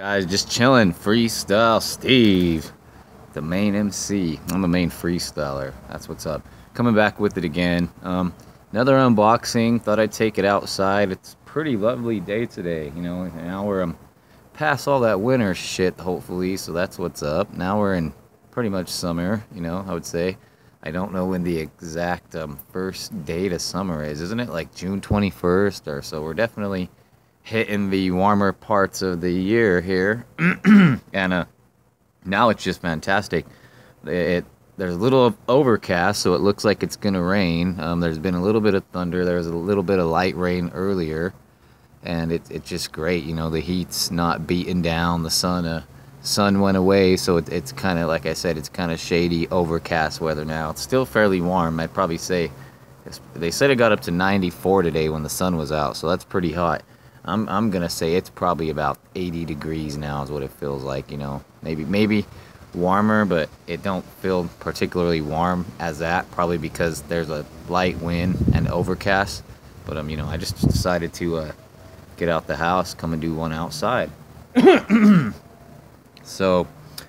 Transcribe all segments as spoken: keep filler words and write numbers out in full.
Guys, just chilling. Freestyle Steve, the main M C. I'm the main freestyler. That's what's up. Coming back with it again. Um, another unboxing. Thought I'd take it outside. It's a pretty lovely day today. You know, now we're um, past all that winter shit, hopefully. So that's what's up. Now we're in pretty much summer. You know, I would say. I don't know when the exact um, first date of summer is. Isn't it like June twenty-first or so? We're definitely hitting the warmer parts of the year here. And uh, now it's just fantastic. It, it there's a little overcast, so it looks like it's gonna rain. Um, there's been a little bit of thunder. There was a little bit of light rain earlier, and it, it's just great. You know, the heat's not beating down. The sun uh, sun went away, so it, it's kind of, like I said, it's kind of shady, overcast weather now. It's still fairly warm. I'd probably say they said it got up to ninety-four today when the sun was out, so that's pretty hot. I'm, I'm gonna say it's probably about eighty degrees now is what it feels like, you know. Maybe maybe warmer, but it don't feel particularly warm as that, probably because there's a light wind and overcast. But um, you know, I just decided to uh, get out the house, come and do one outside. So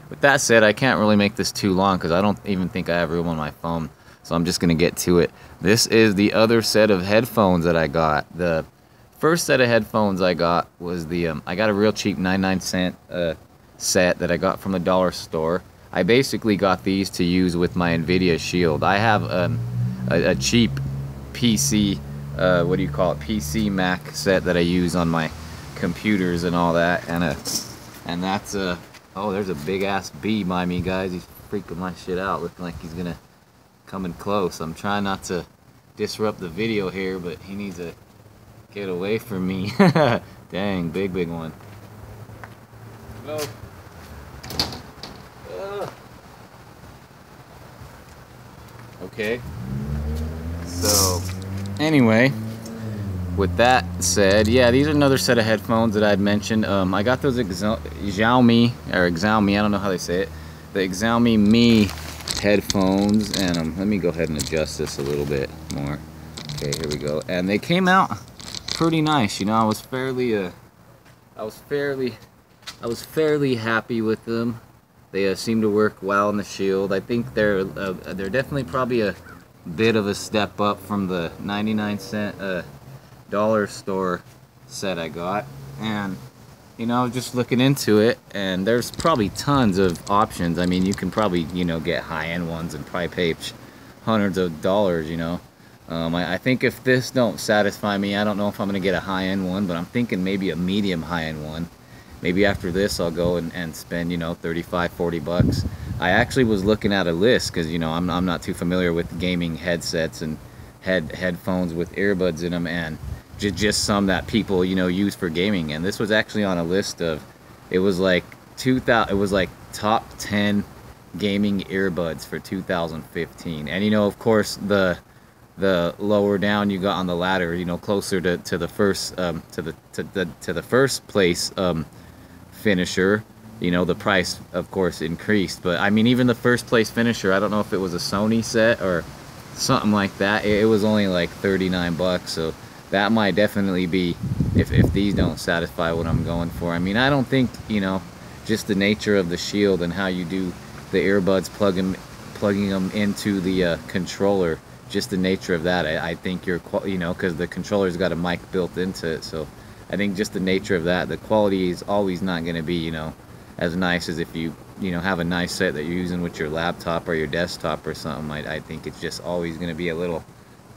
with that said, I can't really make this too long because I don't even think I have room on my phone, so I'm just gonna get to it. This is the other set of headphones that I got. The first set of headphones I got was the, um, I got a real cheap ninety-nine cent uh, set that I got from the dollar store. I basically got these to use with my Nvidia Shield. I have um, a, a cheap P C, uh, what do you call it, P C Mac set that I use on my computers and all that. And a, and that's a, oh, there's a big ass bee by me, guys. He's freaking my shit out, looking like he's gonna come in close. I'm trying not to disrupt the video here, but he needs a, get away from me. Dang, big, big one. No. Uh. Okay. So, anyway, with that said, yeah, these are another set of headphones that I had mentioned. Um, I got those Xiaomi, or Xiaomi, I don't know how they say it. The Xiaomi Mi headphones, and um, let me go ahead and adjust this a little bit more. Okay, here we go. And they came out pretty nice, you know. I was fairly, uh, I was fairly, I was fairly happy with them. They uh, seem to work well in the Shield. I think they're, uh, they're definitely probably a bit of a step up from the ninety-nine cent uh, dollar store set I got. And you know, I was just looking into it, and there's probably tons of options. I mean, you can probably, you know, get high-end ones and probably pay hundreds of dollars, you know. Um, I, I think if this don't satisfy me, I don't know if I'm going to get a high-end one, but I'm thinking maybe a medium high-end one. Maybe after this I'll go and, and spend, you know, thirty-five, forty bucks. I actually was looking at a list because, you know, I'm, I'm not too familiar with gaming headsets and head headphones with earbuds in them, and just, just some that people, you know, use for gaming. And this was actually on a list of, it was like two thousand, it was like top ten gaming earbuds for two thousand fifteen. And, you know, of course, the... the lower down you got on the ladder, you know, closer to, to the first um, to the to the to the first place um, finisher, you know, the price of course increased. But I mean, even the first place finisher, I don't know if it was a Sony set or something like that. It, it was only like thirty-nine bucks, so that might definitely be if if these don't satisfy what I'm going for. I mean, I don't think, you know, just the nature of the Shield and how you do the earbuds, plug them, plugging them into the uh, controller. Just the nature of that, I, I think you're, you know, because the controller's got a mic built into it, so I think just the nature of that, the quality is always not going to be, you know, as nice as if you, you know, have a nice set that you're using with your laptop or your desktop or something. I, I think it's just always going to be a little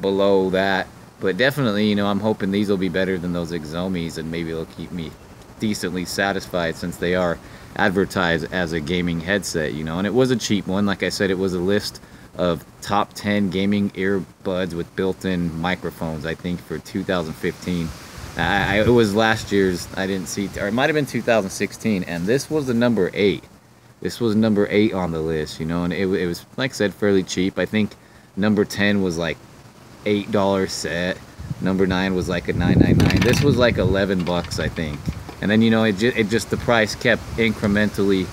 below that, but definitely, you know, I'm hoping these will be better than those Xiaomi's, and maybe it'll keep me decently satisfied since they are advertised as a gaming headset, you know. And it was a cheap one, like I said, it was a list of top ten gaming earbuds with built-in microphones, I think, for two thousand fifteen. I, I, it was last year's, I didn't see, or it might have been two thousand sixteen, and this was the number eight. This was number eight on the list, you know, and it, it was, like I said, fairly cheap. I think number ten was like eight dollar set. Number nine was like a nine ninety-nine. This was like eleven bucks, I think. And then, you know, it, ju it just, the price kept incrementally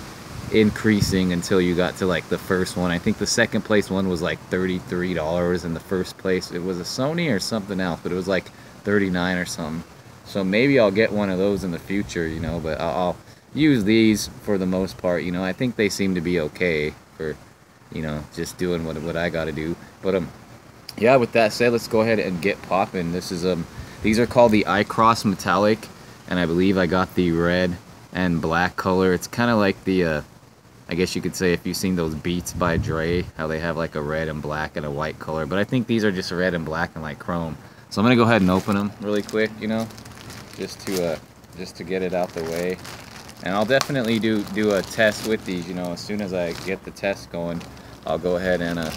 increasing until you got to like the first one. I think the second place one was like thirty-three dollars, and the first place, it was a Sony or something else, but it was like thirty-nine or something. So maybe I'll get one of those in the future, you know. But I'll use these for the most part. You know, I think they seem to be okay for, you know, just doing what what I gotta do. But um, yeah. With that said, let's go ahead and get popping. This is um, these are called the iKross Metallic, and I believe I got the red and black color. It's kind of like the, uh, I guess you could say, if you've seen those Beats by Dre, how they have like a red and black and a white color. But I think these are just red and black and like chrome. So I'm gonna go ahead and open them really quick, you know, just to uh, just to get it out the way. And I'll definitely do do a test with these, you know. As soon as I get the test going, I'll go ahead and uh,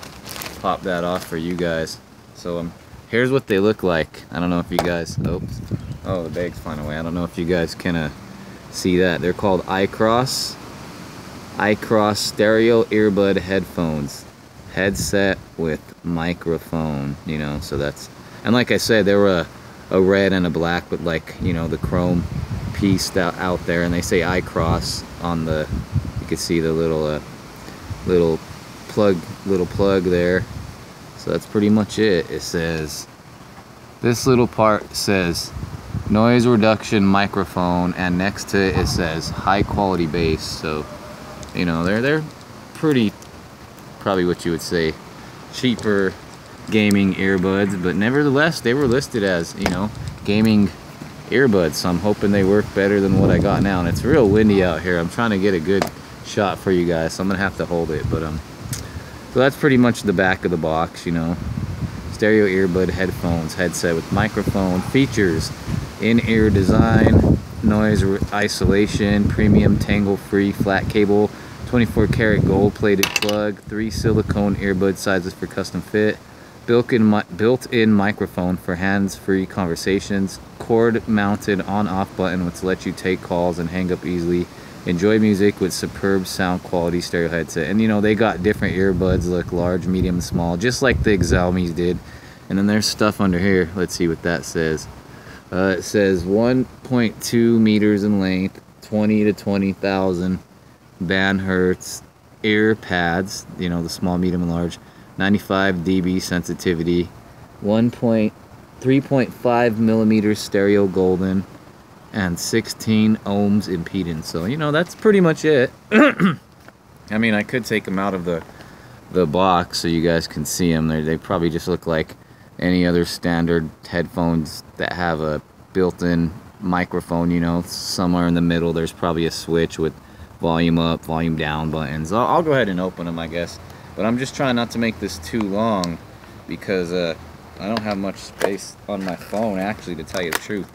pop that off for you guys. So um, here's what they look like. I don't know if you guys, oops, oh, the bag's flying away. I don't know if you guys can uh, see that. They're called iKross, iKross Stereo Earbud Headphones, headset with microphone, you know. So that's, and like I said, they were a, a red and a black with like, you know, the chrome piece out, out there, and they say iKross on the, you can see the little uh, little plug little plug there. So that's pretty much it. It says, this little part says noise reduction microphone, and next to it it says high quality bass. So, you know, they're they're pretty, probably what you would say, cheaper gaming earbuds, but nevertheless they were listed as, you know, gaming earbuds, so I'm hoping they work better than what I got now. And it's real windy out here. I'm trying to get a good shot for you guys, so I'm gonna have to hold it. But um so that's pretty much the back of the box, you know. Stereo earbud headphones, headset with microphone, features in-ear design, noise isolation, premium tangle-free flat cable, twenty-four karat gold-plated plug, three silicone earbud sizes for custom fit, built-in mi built-in microphone for hands-free conversations, cord-mounted on-off button which lets you take calls and hang up easily, enjoy music with superb sound quality stereo headset. And you know, they got different earbuds, look large, medium, small, just like the Xiaomi's did. And then there's stuff under here. Let's see what that says. Uh, it says one point two meters in length, twenty to twenty thousand band hertz, ear pads, you know, the small, medium, and large, ninety-five D B sensitivity, three point five millimeters stereo golden, and sixteen ohms impedance. So, you know, that's pretty much it. I mean, I could take them out of the the box so you guys can see them. They're, they probably just look like any other standard headphones that have a built-in microphone, you know. Somewhere in the middle there's probably a switch with volume up, volume down buttons. I'll, I'll go ahead and open them, I guess. But I'm just trying not to make this too long because uh, I don't have much space on my phone, actually, to tell you the truth.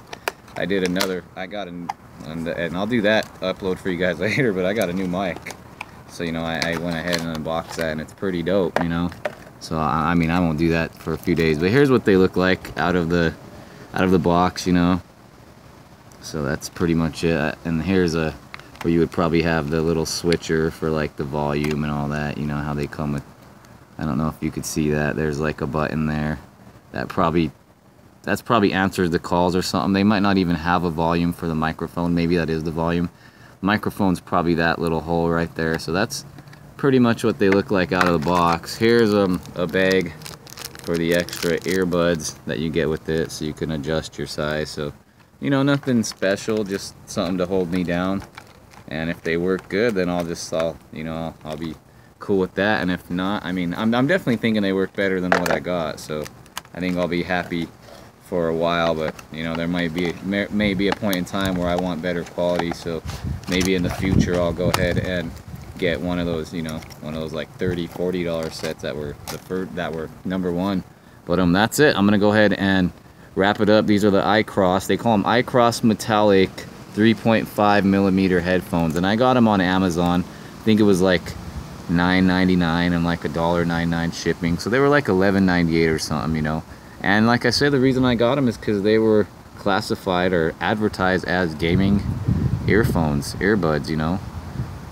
I did another, I got an, and, and I'll do that upload for you guys later, but I got a new mic. So, you know, I, I went ahead and unboxed that, and it's pretty dope, you know. So, I, I mean, I won't do that for a few days. But here's what they look like out of the, out of the box, you know. So that's pretty much it. And here's a, where you would probably have the little switcher for like the volume and all that, you know, how they come with, I don't know if you could see that, there's like a button there that probably, that's probably answers the calls or something. They might not even have a volume for the microphone, maybe that is the volume. Microphone's probably that little hole right there. So that's pretty much what they look like out of the box. Here's um, a bag for the extra earbuds that you get with it, so you can adjust your size. So, you know, nothing special, just something to hold me down. And if they work good, then I'll just, I'll, you know, I'll, I'll be cool with that. And if not, I mean, I'm, I'm definitely thinking they work better than what I got. So I think I'll be happy for a while. But, you know, there might be, may, may be a point in time where I want better quality. So maybe in the future, I'll go ahead and get one of those, you know, one of those like thirty, forty dollar sets that were, the first, that were number one. But um, that's it. I'm going to go ahead and wrap it up. These are the iKross. They call them iKross Metallic three point five millimeter headphones, and I got them on Amazon. I think it was like nine ninety-nine and like a dollar ninety-nine shipping, so they were like eleven ninety-eight or something, you know. And like I said, the reason I got them is because they were classified or advertised as gaming earphones, earbuds, you know.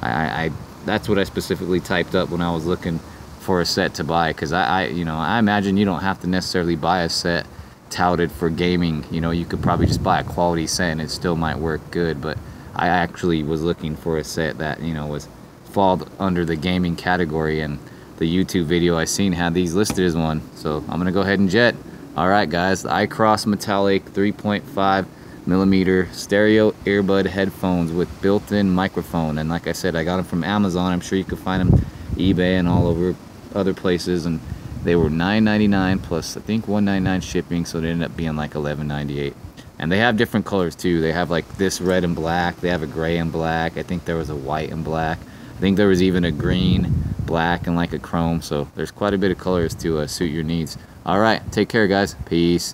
I, I that's what I specifically typed up when I was looking for a set to buy, because I, I you know, I imagine you don't have to necessarily buy a set touted for gaming, you know. You could probably just buy a quality set and it still might work good. But I actually was looking for a set that, you know, was fall under the gaming category, and the YouTube video I seen had these listed as one. So I'm gonna go ahead and jet. All right guys, the iKross Metallic 3.5 millimeter stereo earbud headphones with built-in microphone. And like I said, I got them from Amazon. I'm sure you can find them eBay and all over other places, and they were nine ninety-nine plus I think one ninety-nine shipping, so they ended up being like eleven ninety-eight. And they have different colors too. They have like this red and black, they have a gray and black, I think there was a white and black, I think there was even a green, black, and like a chrome. So there's quite a bit of colors to uh, suit your needs. All right, take care guys, peace.